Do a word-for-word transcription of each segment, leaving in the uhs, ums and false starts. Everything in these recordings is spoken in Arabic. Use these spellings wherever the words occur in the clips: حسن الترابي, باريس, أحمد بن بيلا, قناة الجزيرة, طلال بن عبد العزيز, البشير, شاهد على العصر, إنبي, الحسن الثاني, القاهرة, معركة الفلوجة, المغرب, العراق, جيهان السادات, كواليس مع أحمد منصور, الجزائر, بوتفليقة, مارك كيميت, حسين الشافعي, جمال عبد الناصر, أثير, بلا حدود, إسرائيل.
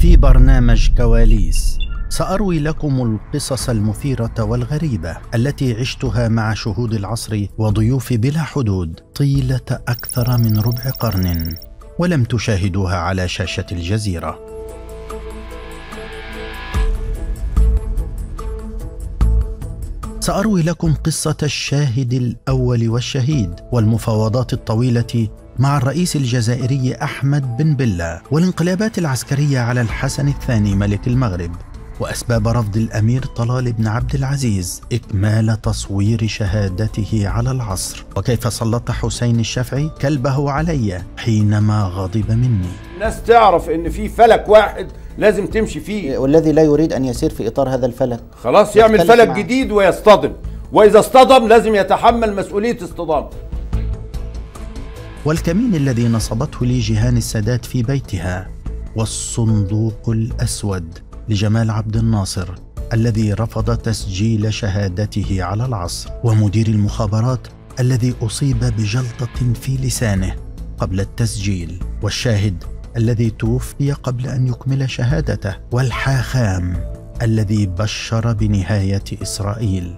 في برنامج كواليس سأروي لكم القصص المثيرة والغريبة التي عشتها مع شهود العصر وضيوف بلا حدود طيلة أكثر من ربع قرن ولم تشاهدوها على شاشة الجزيرة. سأروي لكم قصة الشاهد الأول والشهيد والمفاوضات الطويلة مع الرئيس الجزائري أحمد بن بيلا والانقلابات العسكرية على الحسن الثاني ملك المغرب وأسباب رفض الأمير طلال بن عبد العزيز إكمال تصوير شهادته على العصر وكيف سلط حسين الشافعي كلبه علي حينما غضب مني. الناس تعرف إن في فلك واحد لازم تمشي فيه، والذي لا يريد أن يسير في إطار هذا الفلك خلاص يعمل فلك معه جديد ويصطدم، وإذا اصطدم لازم يتحمل مسؤولية اصطدامه. والكمين الذي نصبته لي جيهان السادات في بيتها، والصندوق الأسود لجمال عبد الناصر الذي رفض تسجيل شهادته على العصر، ومدير المخابرات الذي أصيب بجلطة في لسانه قبل التسجيل، والشاهد الذي توفي قبل أن يكمل شهادته، والحاخام الذي بشر بنهاية إسرائيل،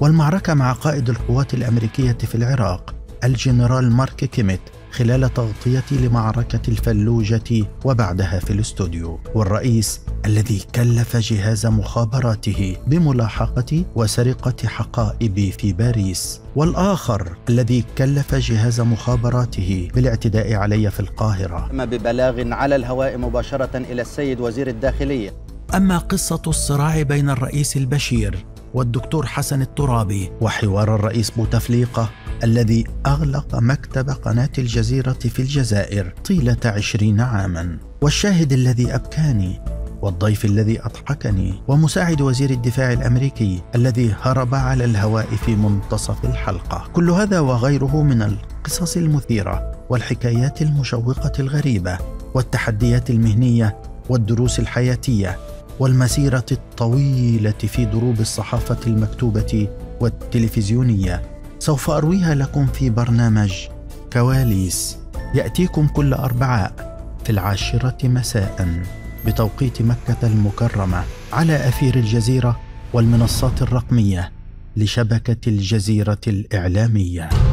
والمعركة مع قائد القوات الأمريكية في العراق الجنرال مارك كيميت خلال تغطيتي لمعركة الفلوجة وبعدها في الاستوديو، والرئيس الذي كلف جهاز مخابراته بملاحقتي وسرقة حقائبي في باريس، والآخر الذي كلف جهاز مخابراته بالاعتداء علي في القاهرة. تم ببلاغ على الهواء مباشرة إلى السيد وزير الداخلية. أما قصة الصراع بين الرئيس البشير والدكتور حسن الترابي وحوار الرئيس بوتفليقة الذي أغلق مكتب قناة الجزيرة في الجزائر طيلة عشرين عاماً، والشاهد الذي أبكاني والضيف الذي أضحكني ومساعد وزير الدفاع الأمريكي الذي هرب على الهواء في منتصف الحلقة، كل هذا وغيره من القصص المثيرة والحكايات المشوقة الغريبة والتحديات المهنية والدروس الحياتية والمسيرة الطويلة في دروب الصحافة المكتوبة والتلفزيونية سوف أرويها لكم في برنامج كواليس، يأتيكم كل أربعاء في العاشرة مساء بتوقيت مكة المكرمة على أثير الجزيرة والمنصات الرقمية لشبكة الجزيرة الإعلامية.